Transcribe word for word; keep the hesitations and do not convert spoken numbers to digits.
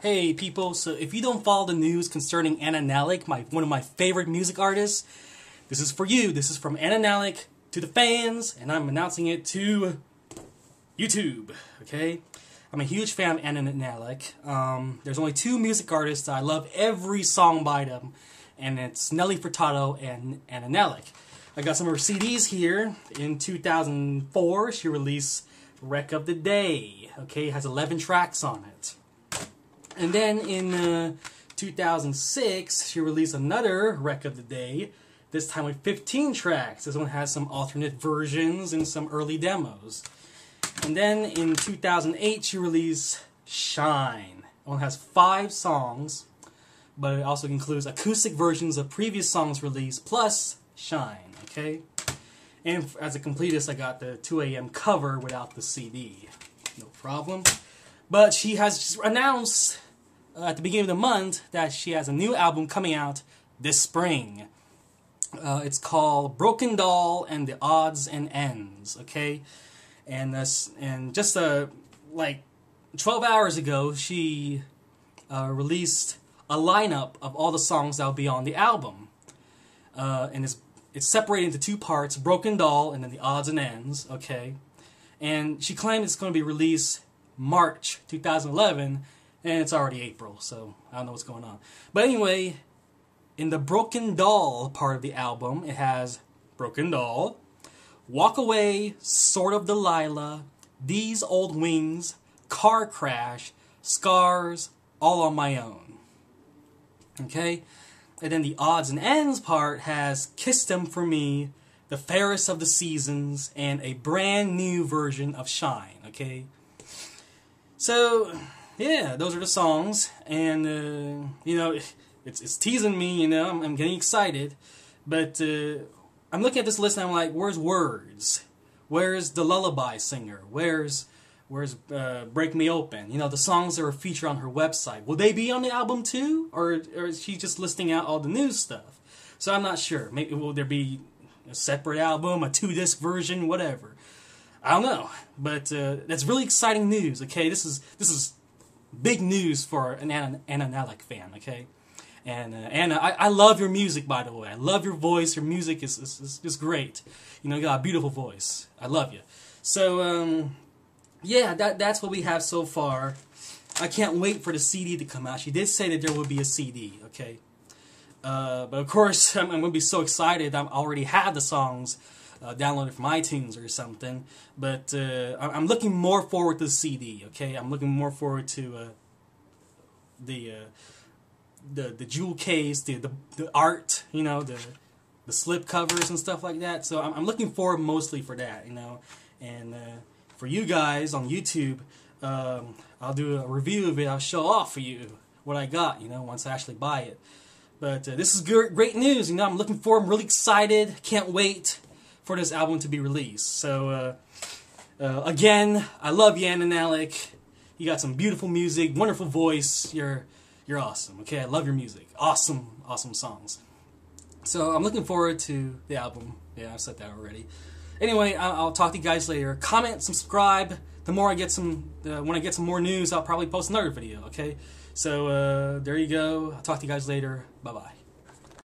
Hey people, so if you don't follow the news concerning Anna Nalick, my, one of my favorite music artists, this is for you. This is from Anna Nalick to the fans, and I'm announcing it to YouTube, okay? I'm a huge fan of Anna Nalick. Um, there's only two music artists that I love every song by them, and it's Nelly Furtado and Anna Nalick. I got some of her C Ds here. In two thousand four, she released Wreck of the Day, okay? It has eleven tracks on it. And then in uh, two thousand six, she released another Wreck of the Day, this time with fifteen tracks. This one has some alternate versions and some early demos. And then in two thousand eight, she released Shine. It only has five songs, but it also includes acoustic versions of previous songs released, plus Shine, okay? And as a completist, I got the two A M cover without the C D. No problem. But she has announced at the beginning of the month that she has a new album coming out this spring. Uh, it's called Broken Doll and the Odds and Ends, okay? And this, and just uh, like twelve hours ago, she uh, released a lineup of all the songs that will be on the album. Uh, and it's, it's separated into two parts, Broken Doll and then the Odds and Ends, okay? And she claimed it's going to be released March two thousand eleven, and it's already April, so I don't know what's going on. But anyway, in the Broken Doll part of the album, it has Broken Doll, Walk Away, Sort of Delilah, These Old Wings, Car Crash, Scars, All on My Own. Okay? And then the Odds and Ends part has Kiss Them For Me, The Fairest of the Seasons, and a brand new version of Shine, okay? So, yeah, those are the songs, and, uh, you know, it's, it's teasing me, you know, I'm, I'm getting excited, but uh, I'm looking at this list and I'm like, where's Words? Where's the Lullaby Singer? Where's, where's uh, Break Me Open? You know, the songs that are featured on her website. Will they be on the album too? Or, or is she just listing out all the new stuff? So I'm not sure. Maybe will there be a separate album, a two-disc version, whatever. I don't know, but uh, that's really exciting news. Okay, this is this is big news for an Anna, Anna Nalick fan. Okay, and uh, Anna, I, I love your music. By the way, I love your voice. Your music is is is great. You know, you got a beautiful voice. I love you. So um, yeah, that that's what we have so far. I can't wait for the C D to come out. She did say that there will be a C D. Okay, uh, but of course I'm, I'm gonna be so excited. I already have the songs. Uh, download it from iTunes or something, but uh, I'm looking more forward to the C D. Okay, I'm looking more forward to uh, the uh, the the jewel case, the, the the art, you know, the the slip covers and stuff like that. So I'm, I'm looking forward mostly for that, you know, and uh, for you guys on YouTube, um, I'll do a review of it. I'll show off for you what I got, you know, once I actually buy it. But uh, this is good, great news. You know, I'm looking forward. I'm really excited. Can't wait for this album to be released. So uh, uh, again, I love you, Anna Nalick. You got some beautiful music, wonderful voice. You're you're awesome. Okay, I love your music. Awesome, awesome songs. So I'm looking forward to the album. Yeah, I've said that already. Anyway, I'll, I'll talk to you guys later. Comment, subscribe. The more I get some, uh, when I get some more news, I'll probably post another video. Okay. So uh, there you go. I'll talk to you guys later. Bye bye.